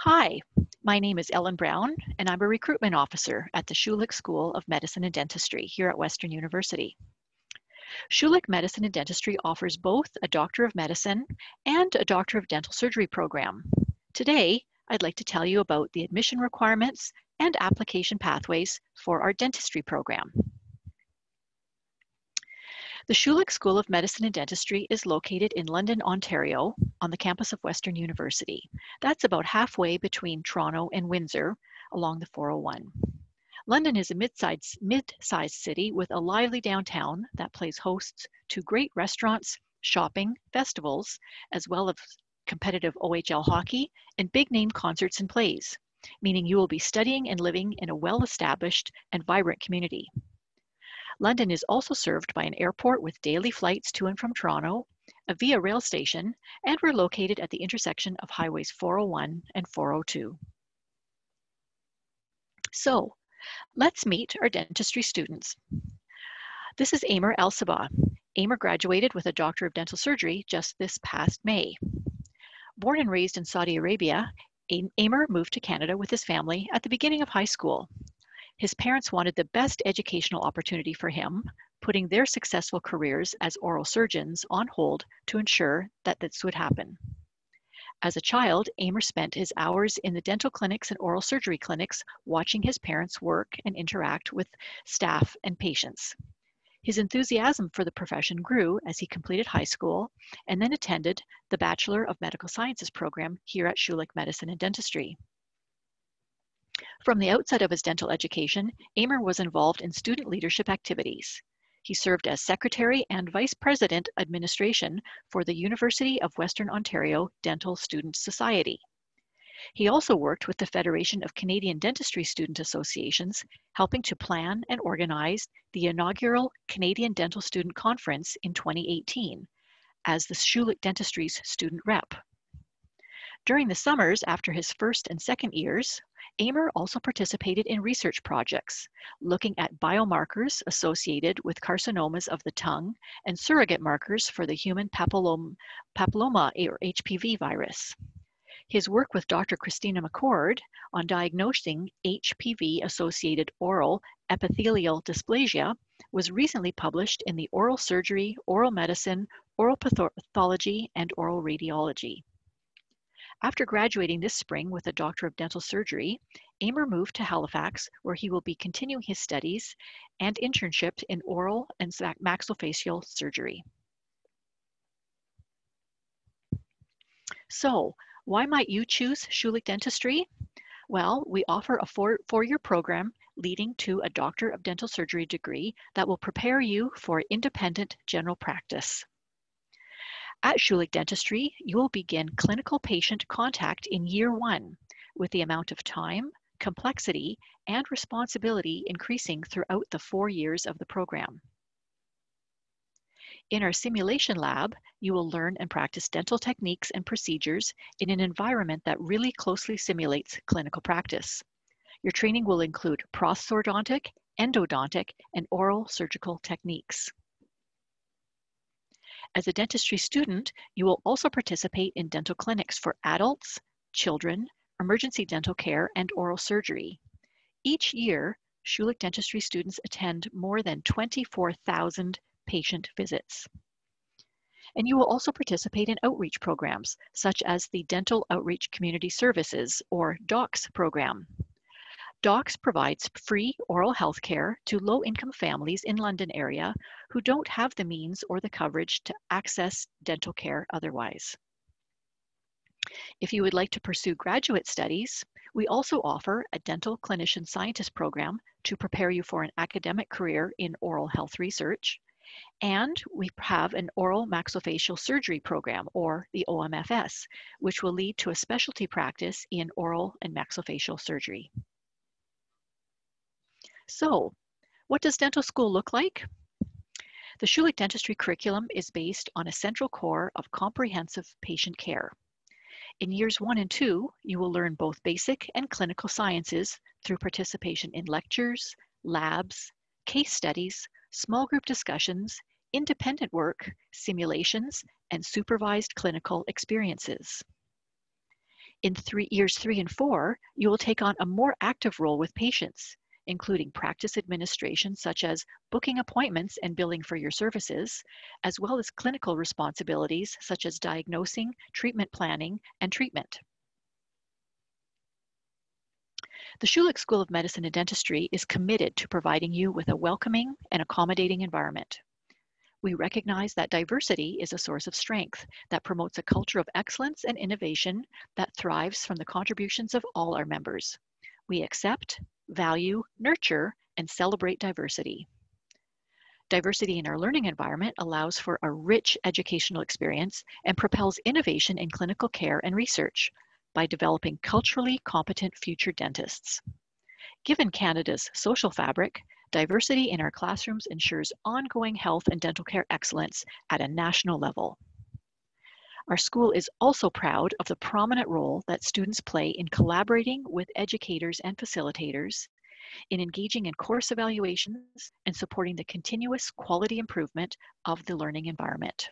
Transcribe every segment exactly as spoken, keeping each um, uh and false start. Hi, my name is Ellen Brown, and I'm a recruitment officer at the Schulich School of Medicine and Dentistry here at Western University. Schulich Medicine and Dentistry offers both a Doctor of Medicine and a Doctor of Dental Surgery program. Today, I'd like to tell you about the admission requirements and application pathways for our dentistry program. The Schulich School of Medicine and Dentistry is located in London, Ontario, on the campus of Western University. That's about halfway between Toronto and Windsor along the four oh one. London is a mid-sized, mid-sized city with a lively downtown that plays host to great restaurants, shopping, festivals, as well as competitive O H L hockey and big-name concerts and plays, meaning you will be studying and living in a well-established and vibrant community. London is also served by an airport with daily flights to and from Toronto, a Via rail station, and we're located at the intersection of highways four oh one and four oh two. So, let's meet our dentistry students. This is Amer Al-Sabah. Amer graduated with a Doctor of Dental Surgery just this past May. Born and raised in Saudi Arabia, Amer moved to Canada with his family at the beginning of high school. His parents wanted the best educational opportunity for him, putting their successful careers as oral surgeons on hold to ensure that this would happen. As a child, Amer spent his hours in the dental clinics and oral surgery clinics watching his parents work and interact with staff and patients. His enthusiasm for the profession grew as he completed high school and then attended the Bachelor of Medical Sciences program here at Schulich Medicine and Dentistry. From the outset of his dental education, Amer was involved in student leadership activities. He served as Secretary and Vice President Administration for the University of Western Ontario Dental Student Society. He also worked with the Federation of Canadian Dentistry Student Associations, helping to plan and organize the inaugural Canadian Dental Student Conference in twenty eighteen as the Schulich Dentistry's student rep. During the summers after his first and second years, Amer also participated in research projects, looking at biomarkers associated with carcinomas of the tongue and surrogate markers for the human papilloma, papilloma or H P V virus. His work with Doctor Christina McCord on diagnosing H P V-associated oral epithelial dysplasia was recently published in the Oral Surgery, Oral Medicine, Oral Pathology, and Oral Radiology. After graduating this spring with a Doctor of Dental Surgery, Amer moved to Halifax, where he will be continuing his studies and internship in oral and maxillofacial surgery. So, why might you choose Schulich Dentistry? Well, we offer a four, four-year program leading to a Doctor of Dental Surgery degree that will prepare you for independent general practice. At Schulich Dentistry, you will begin clinical patient contact in year one, with the amount of time, complexity, and responsibility increasing throughout the four years of the program. In our simulation lab, you will learn and practice dental techniques and procedures in an environment that really closely simulates clinical practice. Your training will include prosthodontic, endodontic, and oral surgical techniques. As a dentistry student, you will also participate in dental clinics for adults, children, emergency dental care, and oral surgery. Each year, Schulich Dentistry students attend more than twenty-four thousand patient visits. And you will also participate in outreach programs, such as the Dental Outreach Community Services, or DOCS program. DOCS provides free oral health care to low-income families in London area who don't have the means or the coverage to access dental care otherwise. If you would like to pursue graduate studies, we also offer a dental clinician scientist program to prepare you for an academic career in oral health research, and we have an oral maxillofacial surgery program, or the O M F S, which will lead to a specialty practice in oral and maxillofacial surgery. So, what does dental school look like? The Schulich Dentistry curriculum is based on a central core of comprehensive patient care. In years one and two, you will learn both basic and clinical sciences through participation in lectures, labs, case studies, small group discussions, independent work, simulations, and supervised clinical experiences. In three, years three and four, you will take on a more active role with patients, including practice administration, such as booking appointments and billing for your services, as well as clinical responsibilities, such as diagnosing, treatment planning, and treatment. The Schulich School of Medicine and Dentistry is committed to providing you with a welcoming and accommodating environment. We recognize that diversity is a source of strength that promotes a culture of excellence and innovation that thrives from the contributions of all our members. We accept, value, nurture, and celebrate diversity. Diversity in our learning environment allows for a rich educational experience and propels innovation in clinical care and research by developing culturally competent future dentists. Given Canada's social fabric, diversity in our classrooms ensures ongoing health and dental care excellence at a national level. Our school is also proud of the prominent role that students play in collaborating with educators and facilitators, in engaging in course evaluations, and supporting the continuous quality improvement of the learning environment.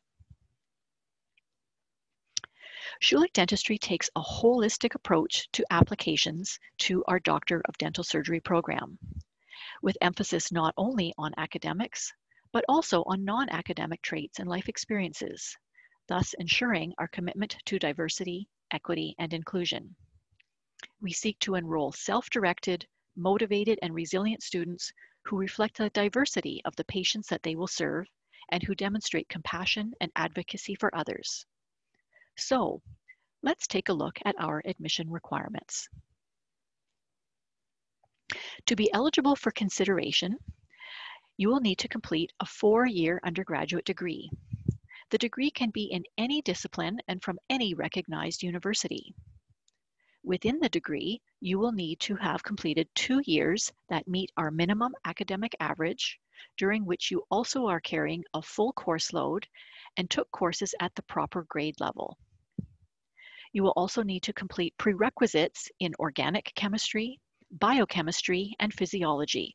Schulich Dentistry takes a holistic approach to applications to our Doctor of Dental Surgery program, with emphasis not only on academics, but also on non-academic traits and life experiences, thus ensuring our commitment to diversity, equity, and inclusion. We seek to enroll self-directed, motivated, and resilient students who reflect the diversity of the patients that they will serve and who demonstrate compassion and advocacy for others. So, let's take a look at our admission requirements. To be eligible for consideration, you will need to complete a four-year undergraduate degree. The degree can be in any discipline and from any recognized university. Within the degree, you will need to have completed two years that meet our minimum academic average, during which you also are carrying a full course load and took courses at the proper grade level. You will also need to complete prerequisites in organic chemistry, biochemistry, and physiology.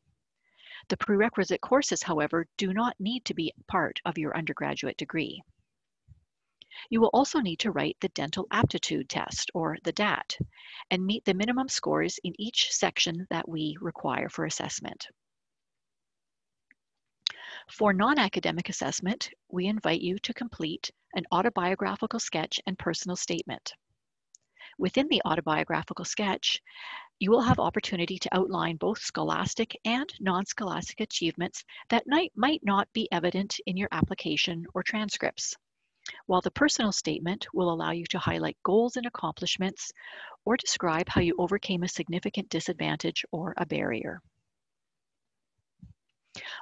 The prerequisite courses, however, do not need to be part of your undergraduate degree. You will also need to write the Dental Aptitude Test, or the D A T, and meet the minimum scores in each section that we require for assessment. For non-academic assessment, we invite you to complete an autobiographical sketch and personal statement. Within the autobiographical sketch, you will have opportunity to outline both scholastic and non-scholastic achievements that might not be evident in your application or transcripts, while the personal statement will allow you to highlight goals and accomplishments or describe how you overcame a significant disadvantage or a barrier.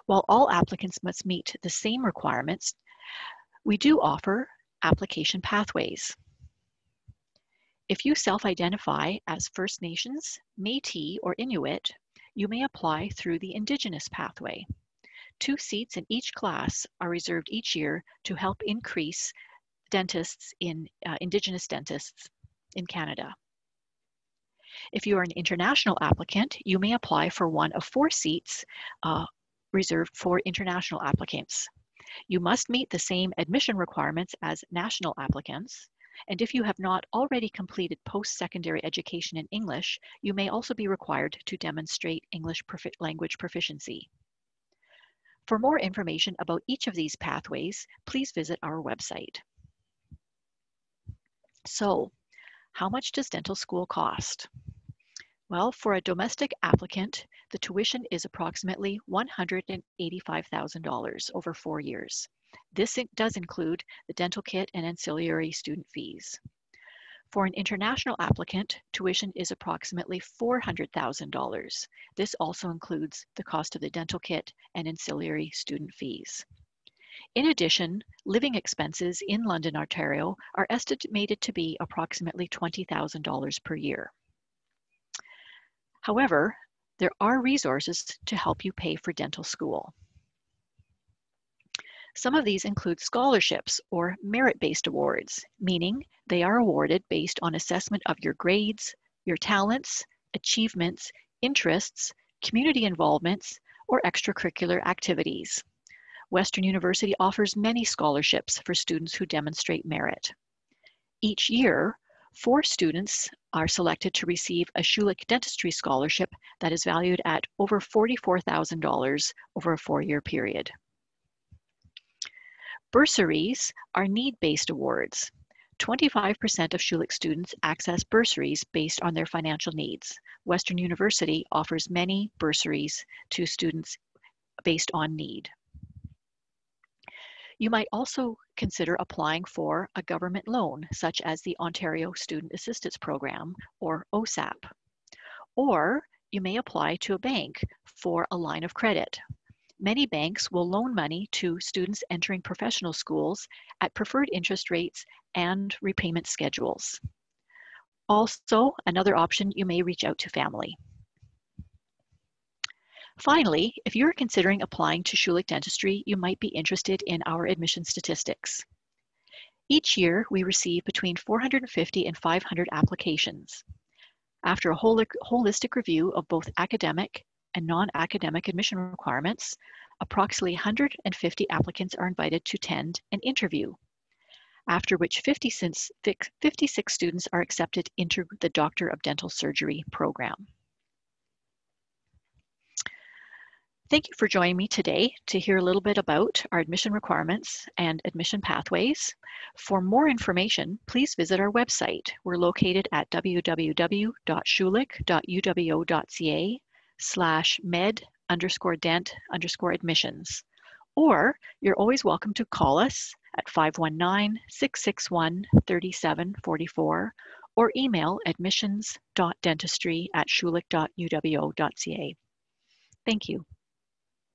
While all applicants must meet the same requirements, we do offer application pathways. If you self-identify as First Nations, Métis, or Inuit, you may apply through the Indigenous pathway. Two seats in each class are reserved each year to help increase dentists in uh, Indigenous dentists in Canada. If you are an international applicant, you may apply for one of four seats uh, reserved for international applicants. You must meet the same admission requirements as national applicants. And if you have not already completed post-secondary education in English, you may also be required to demonstrate English profi- language proficiency. For more information about each of these pathways, please visit our website. So, how much does dental school cost? Well, for a domestic applicant, the tuition is approximately one hundred eighty-five thousand dollars over four years. This does include the dental kit and ancillary student fees. For an international applicant, tuition is approximately four hundred thousand dollars. This also includes the cost of the dental kit and ancillary student fees. In addition, living expenses in London, Ontario are estimated to be approximately twenty thousand dollars per year. However, there are resources to help you pay for dental school. Some of these include scholarships or merit-based awards, meaning they are awarded based on assessment of your grades, your talents, achievements, interests, community involvements, or extracurricular activities. Western University offers many scholarships for students who demonstrate merit. Each year, Four students are selected to receive a Schulich Dentistry Scholarship that is valued at over forty-four thousand dollars over a four-year period. Bursaries are need-based awards. twenty-five percent of Schulich students access bursaries based on their financial needs. Western University offers many bursaries to students based on need. You might also consider applying for a government loan, such as the Ontario Student Assistance Program, or O SAP. Or you may apply to a bank for a line of credit. Many banks will loan money to students entering professional schools at preferred interest rates and repayment schedules. Also, another option, you may reach out to family. Finally, if you're considering applying to Schulich Dentistry, you might be interested in our admission statistics. Each year, we receive between four hundred fifty and five hundred applications. After a holistic review of both academic and non-academic admission requirements, approximately one hundred fifty applicants are invited to attend an interview, after which fifty-six students are accepted into the Doctor of Dental Surgery program. Thank you for joining me today to hear a little bit about our admission requirements and admission pathways. For more information, please visit our website. We're located at w w w dot schulich dot u w o dot c a slash med underscore dent underscore admissions. Or you're always welcome to call us at five one nine, six six one, three seven four four or email admissions dot dentistry at schulich dot u w o dot c a. Thank you.